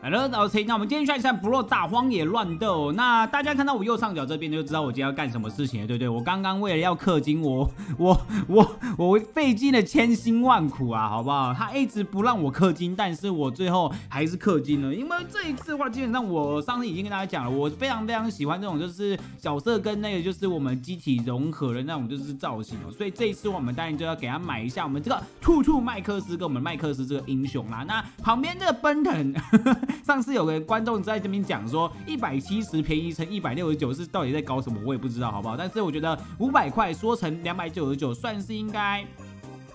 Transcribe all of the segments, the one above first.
好了，OK， 那我们今天下一站不落大荒野乱斗。那大家看到我右上角这边就知道我今天要干什么事情了，对不对？我刚刚为了要氪金，我费尽了千辛万苦啊，好不好？他一直不让我氪金，但是我最后还是氪金了。因为这一次的话，基本上我上次已经跟大家讲了，我非常非常喜欢这种就是角色跟那个就是我们机体融合的那种就是造型哦。所以这一次我们当然就要给他买一下我们这个兔兔麦克斯跟我们麦克斯这个英雄啦。那旁边这个奔腾。上次有个观众在这边讲说，170便宜乘169是到底在搞什么，我也不知道，好不好？但是我觉得500块说成299，算是应该。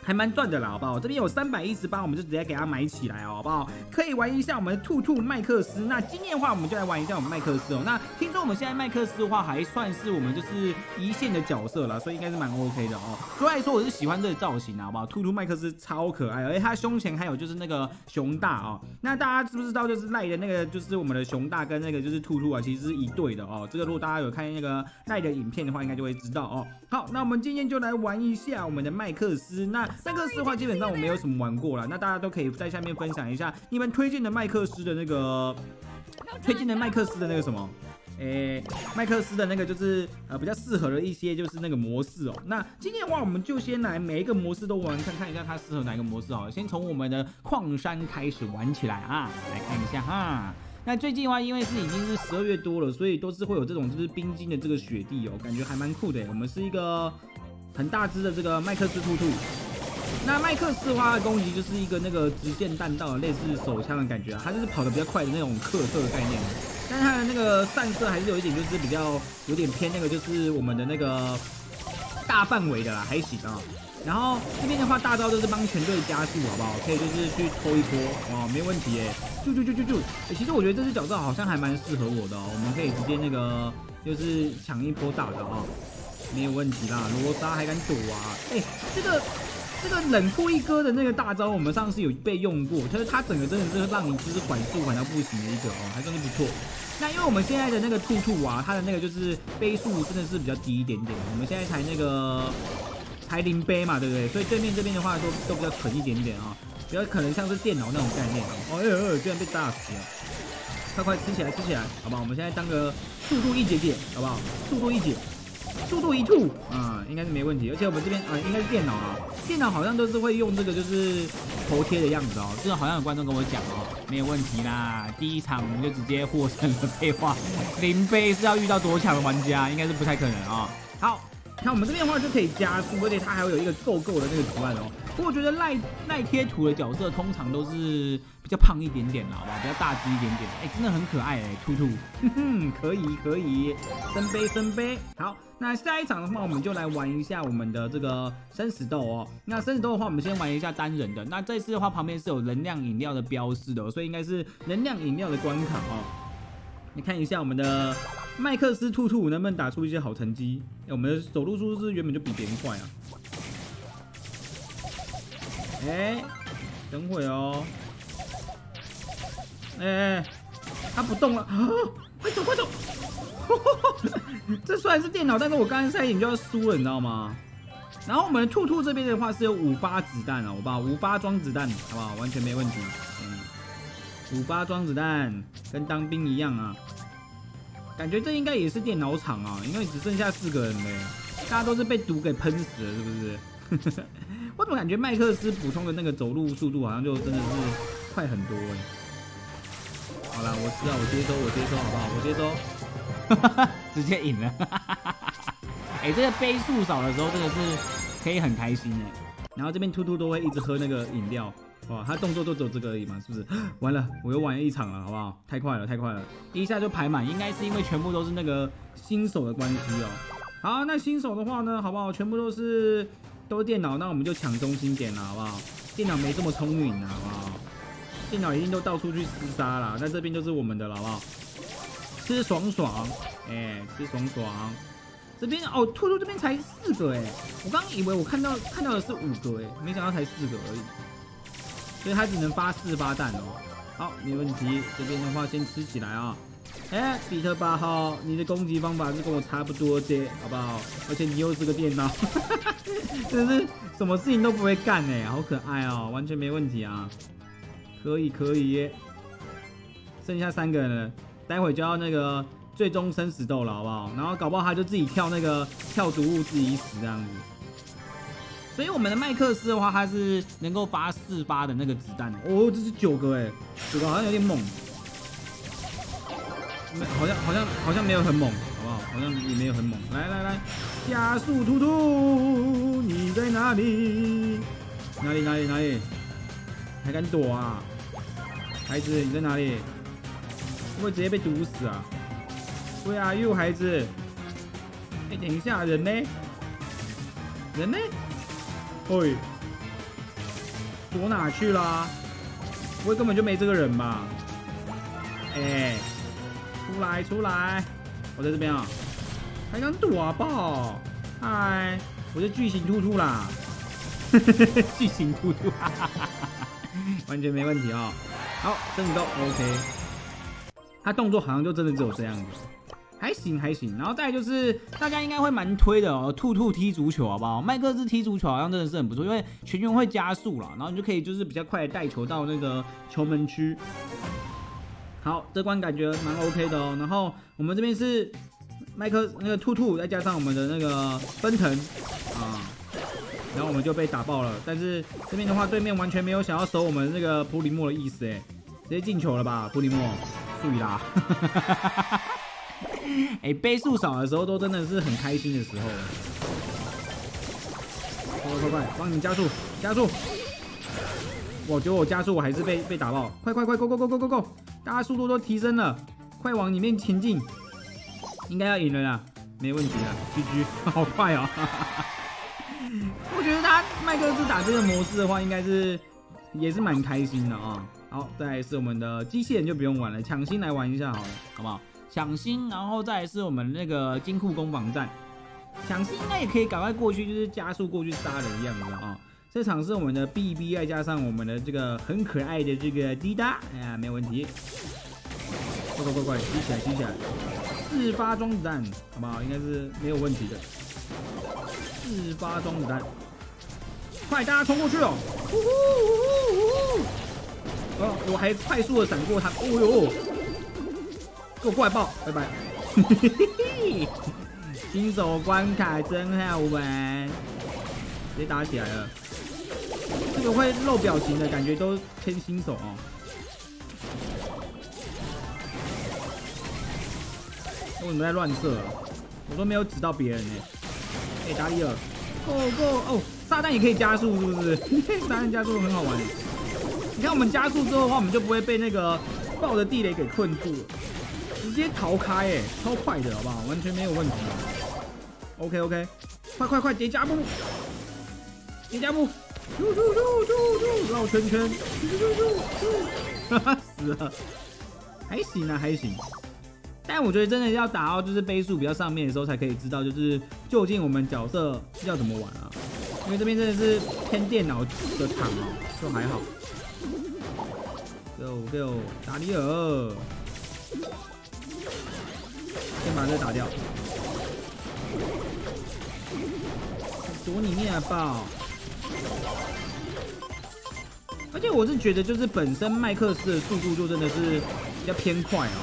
还蛮赚的啦，好不好？这边有318，我们就直接给它买起来哦，好不好？可以玩一下我们的兔兔麦克斯。那今天的话，我们就来玩一下我们麦克斯哦。那听说我们现在麦克斯的话，还算是我们就是一线的角色啦，所以应该是蛮 OK 的哦。所以来说，我是喜欢这个造型啊，好不好？兔兔麦克斯超可爱，而且它胸前还有就是那个熊大哦。那大家知不知道就是赖的那个就是我们的熊大跟那个就是兔兔啊，其实是一对的哦。这个如果大家有看那个赖的影片的话，应该就会知道哦。好，那我们今天就来玩一下我们的麦克斯。那麦克斯的话，基本上我没有什么玩过啦，那大家都可以在下面分享一下你们推荐的麦克斯的那个，什么。 诶，麦克斯的那个就是比较适合的一些就是那个模式哦。那今天的话，我们就先来每一个模式都玩，看一下它适合哪个模式哦。先从我们的矿山开始玩起来啊，来看一下哈。那最近的话，因为是已经是12月多了，所以都是会有这种就是冰晶的这个雪地哦，感觉还蛮酷的。我们是一个很大只的这个麦克斯兔兔。 那麦克斯的话，攻击就是一个那个直线弹道，类似手枪的感觉啊，它就是跑得比较快的那种克特概念。但是它的那个散射还是有一点，就是比较有点偏那个，就是我们的那个大范围的啦，还行啊。然后这边的话，大招就是帮全队加速，好不好？可以就是去抽一波哦，没问题耶。就，其实我觉得这只角色好像还蛮适合我的哦，我们可以直接那个就是抢一波大招啊，没有问题啦。罗莎还敢躲啊？哎，这个冷酷一哥的那个大招，我们上次有被用过，就是它整个真的是让你就是缓速缓到不行的一个哦，还算是不错。那因为我们现在的那个兔兔啊，它的那个就是飞速真的是比较低一点点，我们现在才那个才0杯嘛，对不对？所以对面这边的话都比较蠢一点点啊、哦，比较可能像是电脑那种概念哦。居然被打死了！快吃起来，好不好？我们现在当个速度一姐姐，好不好？速度一姐。 速度一兔啊，应该是没问题。而且我们这边啊，应该是电脑啊，电脑好像都是会用这个就是头贴的样子哦。这个好像有观众跟我讲哦，没有问题啦。第一场我们就直接获胜了。废话，0杯是要遇到多强的玩家，应该是不太可能啊、哦。好，那我们这边的话就可以加速，而且它还有一个够的那个图案哦。不过我觉得赖贴图的角色通常都是比较胖一点点啦，好吧，比较大只一点点。哎、欸，真的很可爱哎、欸，兔兔，可以，升杯。好。 那下一场的话，我们就来玩一下我们的这个生死斗哦。那生死斗的话，我们先玩一下单人的。那这次的话，旁边是有能量饮料的标示的、哦，所以应该是能量饮料的关卡哦。你看一下我们的麦克斯兔兔能不能打出一些好成绩？哎，我们的走路速度是原本就比别人快啊。哎，等会哦。哎，他不动了啊！快走！ 这虽然是电脑，但是我刚才差一点就要输了，你知道吗？然后我们的兔兔这边的话是有58子弹啊，好不好？58装子弹，好不好？完全没问题。58装子弹跟当兵一样啊，感觉这应该也是电脑场啊，因为只剩下4个人了，大家都是被毒给喷死了，是不是？我怎么感觉麦克斯普通的那个走路速度好像就真的是快很多哎。好啦，我知道，我接收，好不好？直接赢了哎、欸，这个杯数少的时候，真的是可以很开心哎。然后这边兔兔都会一直喝那个饮料，哇，他动作就只有这个而已嘛，是不是？完了，我又玩了一场了，好不好？太快了，一下就排满，应该是因为全部都是那个新手的关系哦。好，那新手的话呢，好不好？全部都是电脑，那我们就抢中心点了，好不好？电脑没这么聪明啊，好不好？电脑一定都到处去厮杀啦，那这边就是我们的了，好不好？ 吃爽，哎，吃爽。这边哦，兔兔这边才4个哎，我刚以为我看到的是5个哎，没想到才4个而已，所以它只能发48弹哦。好，没问题，这边的话先吃起来啊、哦。哎，比特8号，你的攻击方法是跟我差不多的，好不好？而且你又是个电脑，真的是什么事情都不会干哎，好可爱哦，完全没问题啊，可以。剩下三个人了，待会就要那个最终生死斗了，好不好？然后搞不好他就自己跳那个跳毒物自己死这样子。所以我们的麦克斯的话，他是能够发4发的那个子弹哦，这是9个哎，9个好像有点猛，好像没有很猛，好不好？好像也没有很猛。来来来，加速突突，你在哪里？哪里哪里哪里？还敢躲啊？ 孩子，你在哪里？会不会直接被毒死啊？对啊，又孩子。哎，等一下，人呢？人呢？嘿，躲哪去啦？不会根本就没这个人吧？哎，出来出来！我在这边啊，还敢躲啊，爆！嗨，我是巨型兔兔啦，巨型兔兔，哈哈哈哈，完全没问题啊、哦。 好，真的都 OK， 他动作好像就真的只有这样子，还行还行。然后再来就是大家应该会蛮推的哦，兔兔踢足球好不好？麦克斯踢足球好像真的是很不错，因为全员会加速啦，然后你就可以就是比较快的带球到那个球门区。好，这关感觉蛮 OK 的哦。然后我们这边是麦克那个兔兔，再加上我们的那个奔腾啊。 然后我们就被打爆了，但是这边的话，对面完全没有想要守我们那个普里莫的意思，哎，直接进球了吧，普里莫，注意啦！哎，倍数少的时候都真的是很开心的时候。快快快，帮你加速，加速！我觉得我加速我还是被打爆，快快快 ，go go go go go go！ 大家速度都提升了，快往里面前进，应该要赢了啦，没问题啦 ，GG， 好快哦！我觉得他麦克斯打这个模式的话，应该是也是蛮开心的啊、哦。好，再来是我们的机器人就不用玩了，抢星来玩一下好了，好不好？抢星，然后再来是我们那个金库攻防战，抢星应该也可以赶快过去，就是加速过去杀人一样的啊、哦。这场是我们的 BB 再加上我们的这个很可爱的这个滴答，哎呀，没有问题。快快快快，举起来举起来，4发装子弹，好不好？应该是没有问题的。 4发装子弹，快，大家冲过去哦！呜呼呜呼！哦，我还快速的闪过他，哦呦，给我过来爆，拜拜！新手关卡真好玩，直接打起来了。这个会露表情的感觉都偏新手哦。为什么在乱射？我都没有指到别人呢、欸。 哎、欸，达里尔 ，Go Go 哦，炸弹也可以加速，是不是？炸弹加速很好玩。你看我们加速之后的话，我们就不会被那个爆的地雷给困住了，直接逃开，哎，超快的，好不好？完全没有问题。OK OK， 快快快，叠加步，叠加步，嘟嘟嘟嘟嘟，绕圈圈，嘟嘟嘟嘟，哈哈，死了，还行啊，还行。 但我觉得真的要打到就是倍数比较上面的时候，才可以知道就是究竟我们角色要怎么玩啊。因为这边真的是偏电脑的场啊，就还好。六六达里尔，先把这打掉。躲里面啊，爆！而且我是觉得就是本身麦克斯的速度就真的是比较偏快啊。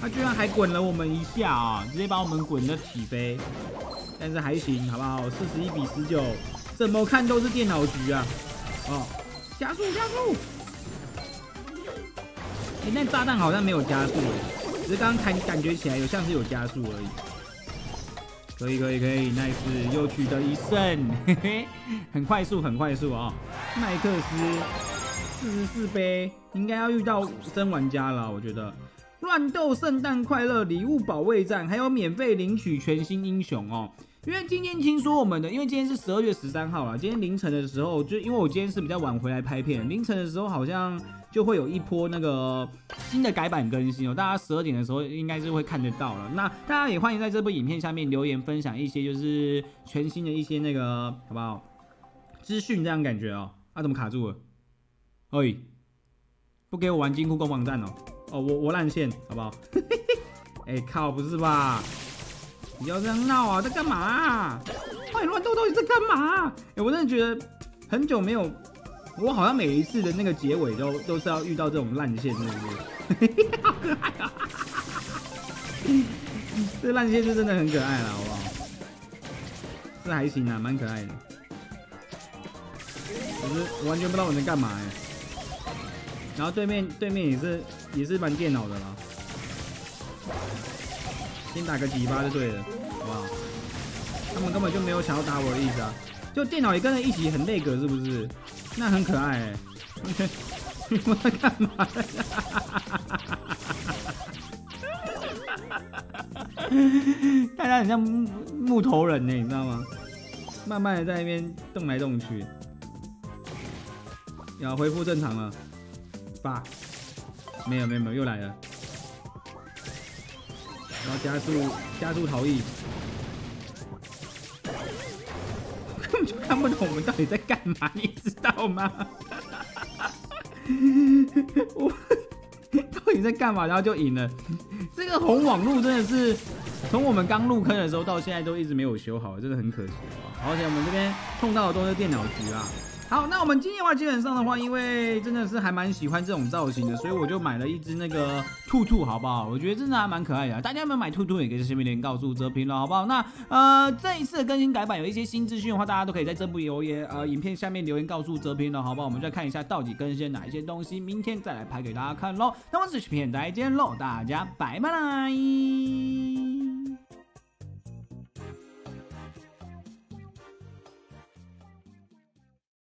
他居然还滚了我们一下啊、哦！直接把我们滚得起飞，但是还行，好不好？41比19，怎么看都是电脑局啊！哦，加速加速！哎、欸，那炸弹好像没有加速哎，只是刚刚感觉起来有像是有加速而已。可以可以可以 ，nice， 又取得一胜，嘿嘿，很快速很快速啊、哦！麦克斯44杯，应该要遇到真玩家了，我觉得。 乱斗圣诞快乐礼物保卫战，还有免费领取全新英雄哦！因为今天听说我们的，因为今天是12月13号啦，今天凌晨的时候，就因为我今天是比较晚回来拍片，凌晨的时候好像就会有一波那个新的改版更新哦，大家12点的时候应该是会看得到了。那大家也欢迎在这部影片下面留言分享一些就是全新的一些那个好不好资讯这样感觉哦。啊，怎么卡住了？哎，不给我玩金库攻防战哦！ 哦，我烂线，好不好？哎靠，不是吧？不要这样闹啊！在干嘛、啊？快乱斗到底在干嘛、啊？哎、欸，我真的觉得很久没有我好像每一次的那个结尾都是要遇到这种烂线，对不对？好可爱啊！这烂线是真的很可爱了，好不好？这还行啊，蛮可爱的。可是我完全不知道我能干嘛哎、欸。然后对面也是蛮电脑的啦。 先打个几巴就对了，好不好？他们根本就没有想要打我的意思啊！就电脑也跟着一起很那个，是不是？那很可爱、欸。你们在干嘛？大家很像木头人呢、欸，你知道吗？慢慢的在那边动来动去。要恢复正常了，爸。没有，又来了。 然后加速逃逸，我根本就看不懂我们到底在干嘛，你知道吗？我到底在干嘛？然后就赢了。这个红网路真的是从我们刚入坑的时候到现在都一直没有修好，真的很可惜。而且我们这边碰到的都是电脑局啦。 好，那我们今天的话，基本上的话，因为真的是还蛮喜欢这种造型的，所以我就买了一只那个兔兔，好不好？我觉得真的还蛮可爱的、啊。大家有没有买兔兔，也可以在下面留言告诉哲平了，好不好？那这一次的更新改版有一些新资讯的话，大家都可以在这部影片下面留言告诉哲平了，好不好？我们再看一下到底更新了哪一些东西，明天再来拍给大家看喽。那我是视频，再见喽，大家拜拜。